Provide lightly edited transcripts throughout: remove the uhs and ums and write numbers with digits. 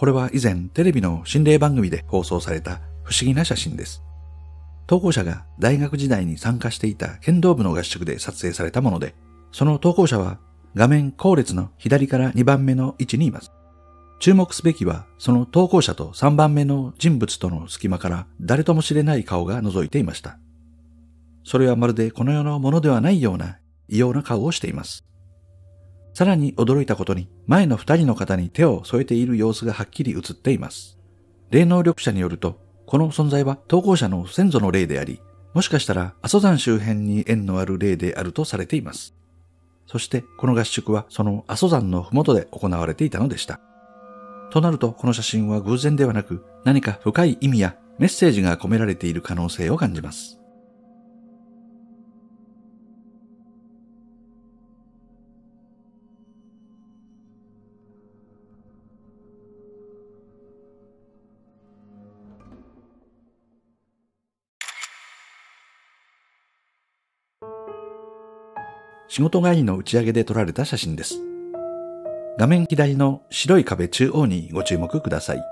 これは以前テレビの心霊番組で放送された不思議な写真です。投稿者が大学時代に参加していた剣道部の合宿で撮影されたもので、その投稿者は画面後列の左から2番目の位置にいます。注目すべきはその投稿者と3番目の人物との隙間から誰とも知れない顔が覗いていました。それはまるでこの世のものではないような異様な顔をしています。さらに驚いたことに前の2人の方に手を添えている様子がはっきり映っています。霊能力者によるとこの存在は投稿者の先祖の霊であり、もしかしたら阿蘇山周辺に縁のある霊であるとされています。そしてこの合宿はその阿蘇山の麓で行われていたのでした。となるとこの写真は偶然ではなく何か深い意味やメッセージが込められている可能性を感じます。仕事帰りの打ち上げで撮られた写真です。画面左の白い壁中央にご注目ください。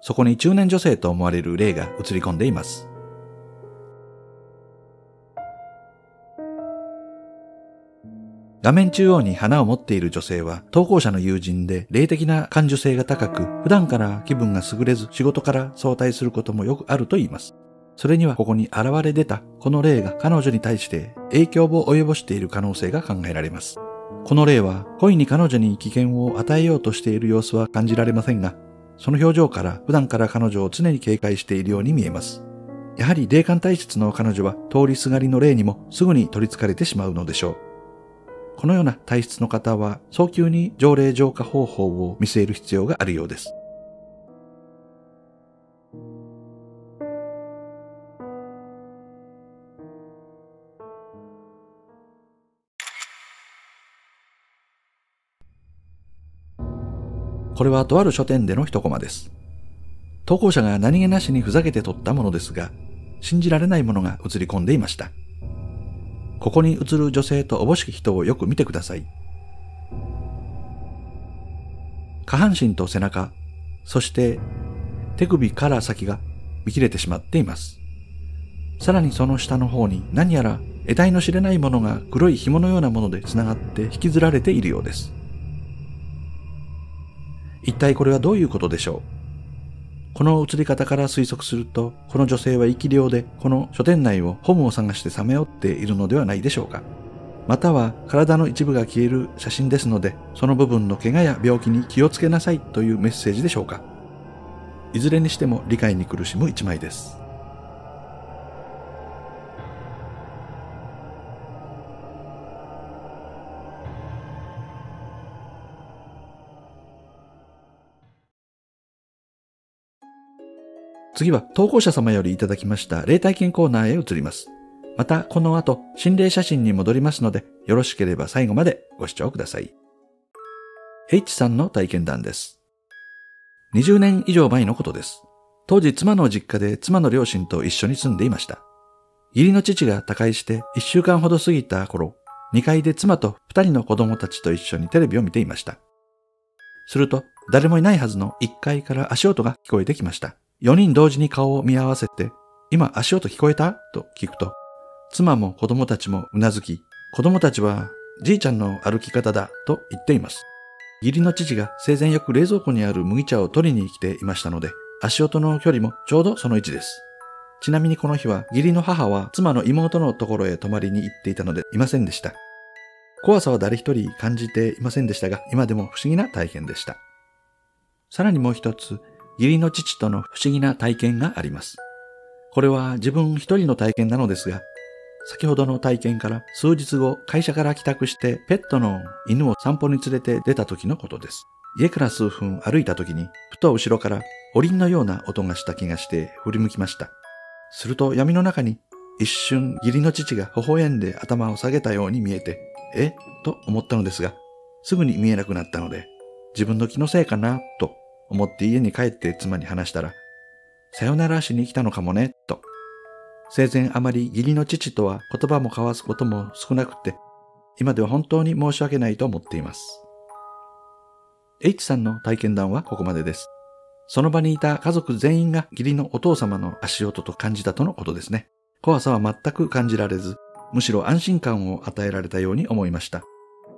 そこに中年女性と思われる霊が映り込んでいます。画面中央に花を持っている女性は投稿者の友人で霊的な感受性が高く、普段から気分が優れず仕事から早退することもよくあると言います。それにはここに現れ出たこの霊が彼女に対して影響を及ぼしている可能性が考えられます。この霊は故意に彼女に危険を与えようとしている様子は感じられませんが、その表情から普段から彼女を常に警戒しているように見えます。やはり霊感体質の彼女は通りすがりの霊にもすぐに取り憑かれてしまうのでしょう。このような体質の方は早急に条例浄化方法を見据える必要があるようです。これはとある書店での一コマです。投稿者が何気なしにふざけて撮ったものですが、信じられないものが映り込んでいました。ここに映る女性とおぼしき人をよく見てください。下半身と背中、そして手首から先が見切れてしまっています。さらにその下の方に何やら得体の知れないものが黒い紐のようなもので繋がって引きずられているようです。一体これはどういうことでしょう。この映り方から推測すると、この女性は生き霊で、この書店内をホームを探してさまよっているのではないでしょうか。または体の一部が消える写真ですので、その部分の怪我や病気に気をつけなさいというメッセージでしょうか。いずれにしても理解に苦しむ一枚です。次は投稿者様よりいただきました霊体験コーナーへ移ります。またこの後心霊写真に戻りますので、よろしければ最後までご視聴ください。H さんの体験談です。20年以上前のことです。当時妻の実家で妻の両親と一緒に住んでいました。義理の父が他界して1週間ほど過ぎた頃、2階で妻と2人の子供たちと一緒にテレビを見ていました。すると誰もいないはずの1階から足音が聞こえてきました。4人同時に顔を見合わせて、今足音聞こえた？と聞くと、妻も子供たちもうなずき、子供たちはじいちゃんの歩き方だと言っています。義理の父が生前よく冷蔵庫にある麦茶を取りに来ていましたので、足音の距離もちょうどその位置です。ちなみにこの日は義理の母は妻の妹のところへ泊まりに行っていたのでいませんでした。怖さは誰一人感じていませんでしたが、今でも不思議な体験でした。さらにもう一つ、義理の父との不思議な体験があります。これは自分一人の体験なのですが、先ほどの体験から数日後、会社から帰宅してペットの犬を散歩に連れて出た時のことです。家から数分歩いた時に、ふと後ろからおりんのような音がした気がして振り向きました。すると闇の中に一瞬義理の父が微笑んで頭を下げたように見えて、え？と思ったのですが、すぐに見えなくなったので、自分の気のせいかなと思って家に帰って妻に話したら、さよならしに来たのかもね、と。生前あまり義理の父とは言葉も交わすことも少なくて、今では本当に申し訳ないと思っています。H さんの体験談はここまでです。その場にいた家族全員が義理のお父様の足音と感じたとのことですね。怖さは全く感じられず、むしろ安心感を与えられたように思いました。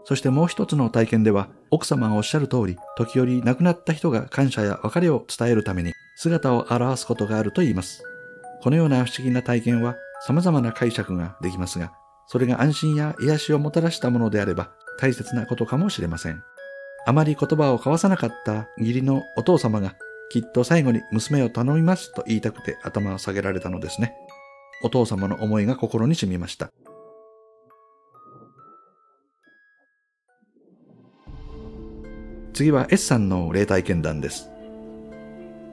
そしてもう一つの体験では、奥様がおっしゃる通り、時折亡くなった人が感謝や別れを伝えるために姿を現すことがあると言います。このような不思議な体験は様々な解釈ができますが、それが安心や癒しをもたらしたものであれば大切なことかもしれません。あまり言葉を交わさなかった義理のお父様が、きっと最後に娘を頼みますと言いたくて頭を下げられたのですね。お父様の思いが心に染みました。次は S さんの霊体験談です。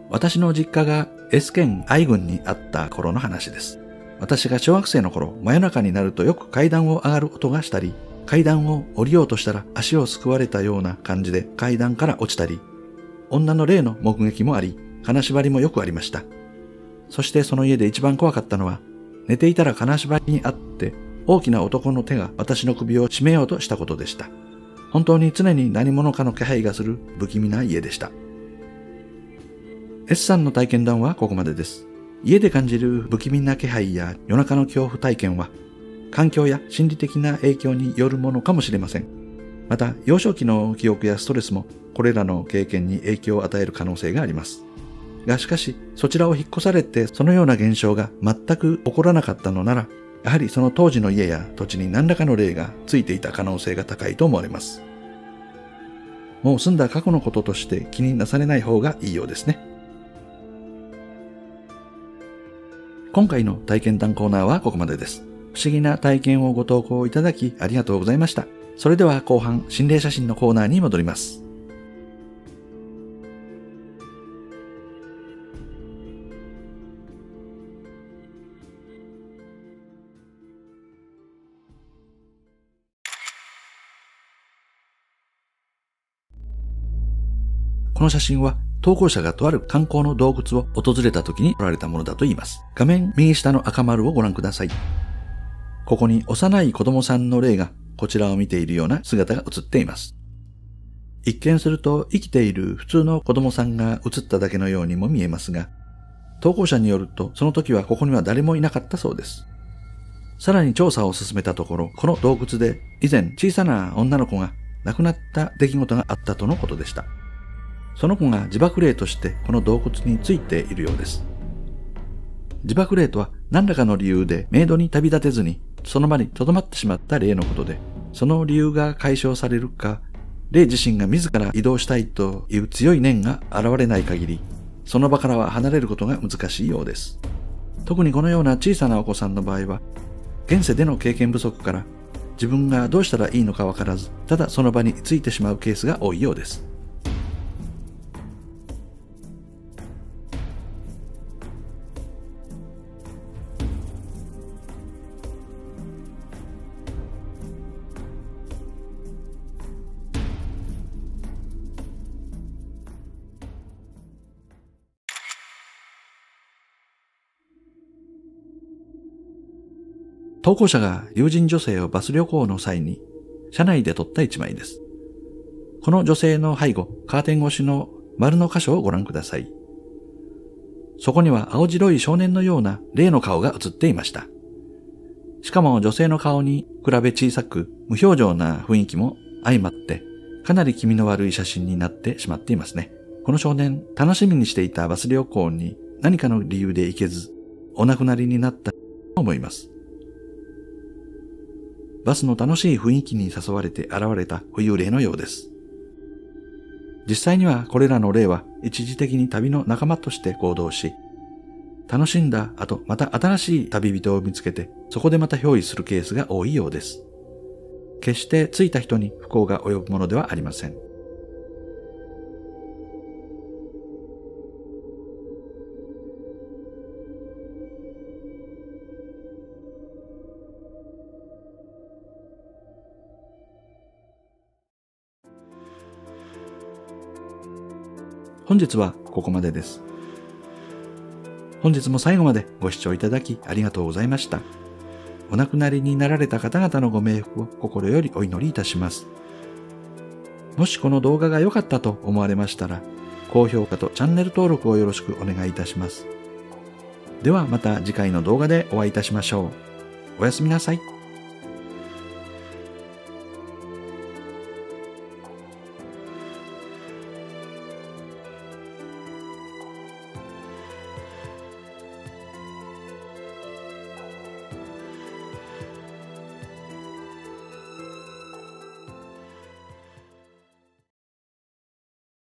私の実家が S 県愛郡にあった頃の話です。私が小学生の頃、真夜中になるとよく階段を上がる音がしたり、階段を降りようとしたら足をすくわれたような感じで階段から落ちたり、女の霊の目撃もあり、金縛りもよくありました。そしてその家で一番怖かったのは、寝ていたら金縛りにあって、大きな男の手が私の首を絞めようとしたことでした。本当に常に何者かの気配がする不気味な家でした。S さんの体験談はここまでです。家で感じる不気味な気配や夜中の恐怖体験は、環境や心理的な影響によるものかもしれません。また、幼少期の記憶やストレスもこれらの経験に影響を与える可能性があります。がしかし、そちらを引っ越されてそのような現象が全く起こらなかったのなら、やはりその当時の家や土地に何らかの霊がついていた可能性が高いと思われます。もう済んだ過去のこととして気になされない方がいいようですね。今回の体験談コーナーはここまでです。不思議な体験をご投稿いただきありがとうございました。それでは後半、心霊写真のコーナーに戻ります。この写真は投稿者がとある観光の洞窟を訪れた時に撮られたものだと言います。画面右下の赤丸をご覧ください。ここに幼い子供さんの霊がこちらを見ているような姿が映っています。一見すると生きている普通の子供さんが映っただけのようにも見えますが、投稿者によるとその時はここには誰もいなかったそうです。さらに調査を進めたところ、この洞窟で以前小さな女の子が亡くなった出来事があったとのことでした。その子が自爆霊としてこの洞窟についているようです。自爆霊とは何らかの理由でメイドに旅立てずにその場に留まってしまった霊のことで、その理由が解消されるか、霊自身が自ら移動したいという強い念が現れない限り、その場からは離れることが難しいようです。特にこのような小さなお子さんの場合は、現世での経験不足から自分がどうしたらいいのかわからず、ただその場についてしまうケースが多いようです。投稿者が友人女性をバス旅行の際に車内で撮った一枚です。この女性の背後、カーテン越しの丸の箇所をご覧ください。そこには青白い少年のような霊の顔が映っていました。しかも女性の顔に比べ小さく無表情な雰囲気も相まってかなり気味の悪い写真になってしまっていますね。この少年、楽しみにしていたバス旅行に何かの理由で行けずお亡くなりになったと思います。バスの楽しい雰囲気に誘われて現れた浮遊霊のようです。実際にはこれらの霊は一時的に旅の仲間として行動し、楽しんだ後また新しい旅人を見つけてそこでまた憑依するケースが多いようです。決して着いた人に不幸が及ぶものではありません。本日はここまでです。本日も最後までご視聴いただきありがとうございました。お亡くなりになられた方々のご冥福を心よりお祈りいたします。もしこの動画が良かったと思われましたら、高評価とチャンネル登録をよろしくお願いいたします。ではまた次回の動画でお会いいたしましょう。おやすみなさい。